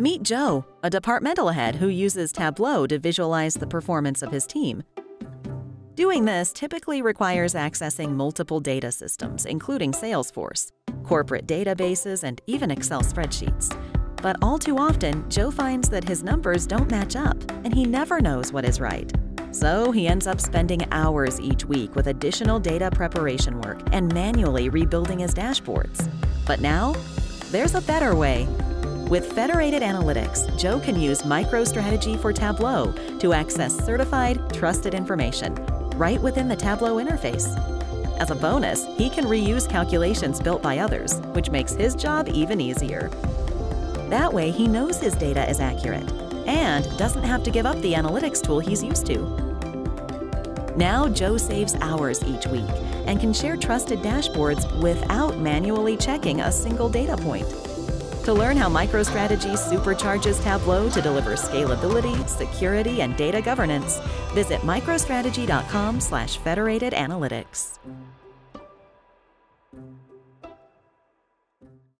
Meet Joe, a departmental head who uses Tableau to visualize the performance of his team. Doing this typically requires accessing multiple data systems, including Salesforce, corporate databases, and even Excel spreadsheets. But all too often, Joe finds that his numbers don't match up, and he never knows what is right. So he ends up spending hours each week with additional data preparation work and manually rebuilding his dashboards. But now, there's a better way. With Federated Analytics, Joe can use MicroStrategy for Tableau to access certified, trusted information right within the Tableau interface. As a bonus, he can reuse calculations built by others, which makes his job even easier. That way, he knows his data is accurate and doesn't have to give up the analytics tool he's used to. Now, Joe saves hours each week and can share trusted dashboards without manually checking a single data point. To learn how MicroStrategy supercharges Tableau to deliver scalability, security, and data governance, visit microstrategy.com/federatedanalytics.